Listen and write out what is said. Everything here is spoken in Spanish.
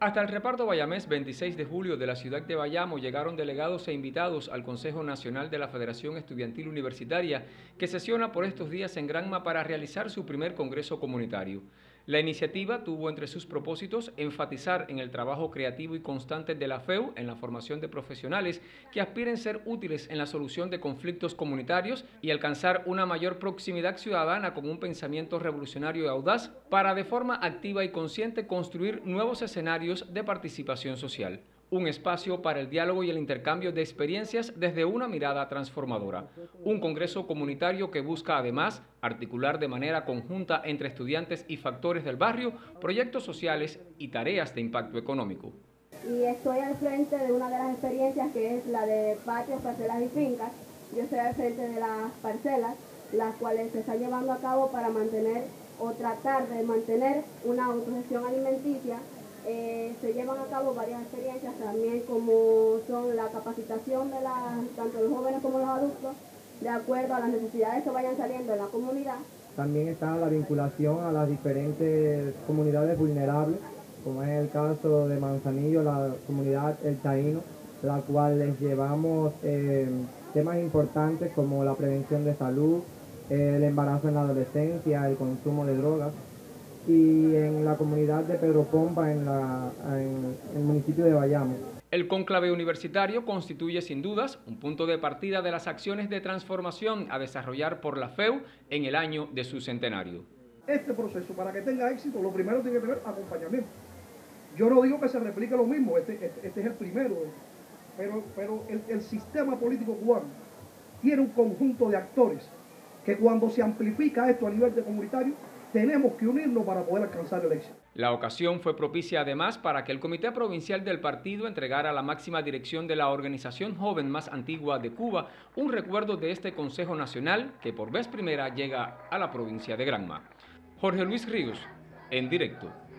Hasta el reparto bayamés 26 de julio de la ciudad de Bayamo llegaron delegados e invitados al Consejo Nacional de la Federación Estudiantil Universitaria, que sesiona por estos días en Granma para realizar su primer congreso comunitario. La iniciativa tuvo entre sus propósitos enfatizar en el trabajo creativo y constante de la FEU en la formación de profesionales que aspiren a ser útiles en la solución de conflictos comunitarios y alcanzar una mayor proximidad ciudadana con un pensamiento revolucionario y audaz para de forma activa y consciente construir nuevos escenarios de participación social, un espacio para el diálogo y el intercambio de experiencias desde una mirada transformadora, un congreso comunitario que busca además articular de manera conjunta entre estudiantes y factores del barrio proyectos sociales y tareas de impacto económico. Y estoy al frente de una de las experiencias que es la de patios, parcelas y fincas. Yo estoy al frente de las parcelas, las cuales se están llevando a cabo para mantener o tratar de mantener una autogestión alimenticia. Se llevan a cabo varias experiencias también, como son la capacitación de tanto los jóvenes como los adultos, de acuerdo a las necesidades que vayan saliendo en la comunidad. También está la vinculación a las diferentes comunidades vulnerables, como es el caso de Manzanillo, la comunidad El Taíno, la cual les llevamos temas importantes como la prevención de salud, el embarazo en la adolescencia, el consumo de drogas. Y en la comunidad de Pedro Pompa, en el municipio de Bayamo. El cónclave universitario constituye sin dudas un punto de partida de las acciones de transformación a desarrollar por la FEU en el año de su centenario. Este proceso, para que tenga éxito, lo primero tiene que tener acompañamiento. Yo no digo que se replique lo mismo, este es el primero, pero el sistema político cubano tiene un conjunto de actores que cuando se amplifica esto a nivel de comunitario, tenemos que unirnos para poder alcanzar el éxito. La ocasión fue propicia además para que el Comité Provincial del Partido entregara a la máxima dirección de la organización joven más antigua de Cuba un recuerdo de este Consejo Nacional que por vez primera llega a la provincia de Granma. Jorge Luis Ríos, en directo.